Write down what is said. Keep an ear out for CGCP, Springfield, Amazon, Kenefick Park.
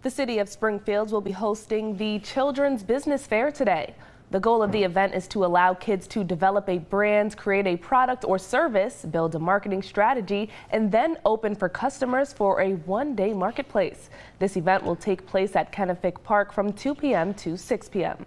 The city of Springfield will be hosting the Children's Business Fair today. The goal of the event is to allow kids to develop a brand, create a product or service, build a marketing strategy, and then open for customers for a one-day marketplace. This event will take place at Kenefick Park from 2 p.m. to 6 p.m.